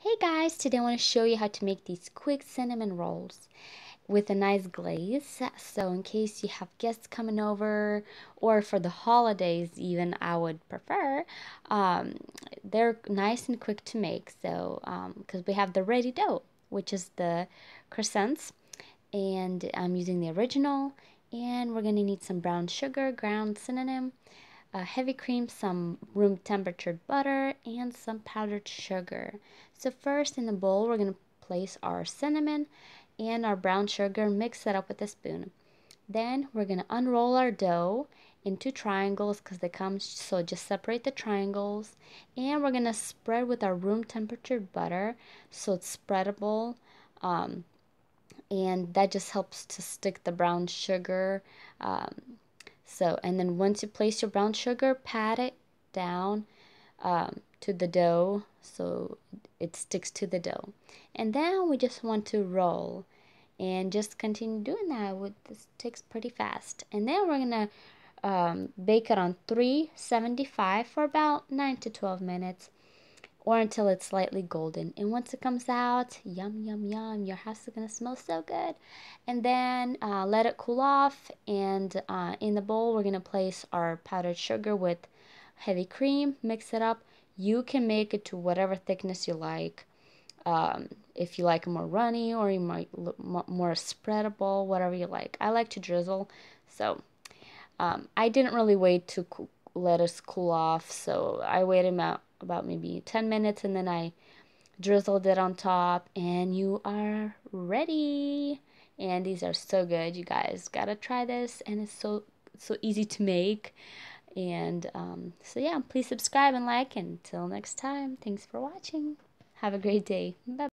Hey guys, today I want to show you how to make these quick cinnamon rolls with a nice glaze. So in case you have guests coming over or for the holidays even, I would prefer. They're nice and quick to make, so because we have the ready dough, which is the croissants, and I'm using the original. And we're going to need some brown sugar, ground cinnamon, heavy cream, some room temperature butter, and some powdered sugar. So first, in the bowl, we're going to place our cinnamon and our brown sugar, mix that up with a spoon. Then we're going to unroll our dough into triangles because they come, so just separate the triangles. And we're going to spread with our room temperature butter so it's spreadable, and that just helps to stick the brown sugar. And then once you place your brown sugar, pat it down to the dough so it sticks to the dough. And then we just want to roll and just continue doing that. This takes pretty fast. And then we're going to bake it on 375 for about 9 to 12 minutes or until it's slightly golden. And once it comes out, yum, yum, yum, your house is gonna smell so good. And then let it cool off, and in the bowl, we're gonna place our powdered sugar with heavy cream, mix it up. You can make it to whatever thickness you like. If you like more runny or you might more spreadable, whatever you like. I like to drizzle, so I didn't really wait to let us cool off, so I waited about maybe 10 minutes and then I drizzled it on top, and you are ready. And these are so good. You guys gotta try this, and it's so easy to make. And so yeah, please subscribe and like. Until next time, thanks for watching. Have a great day. Bye.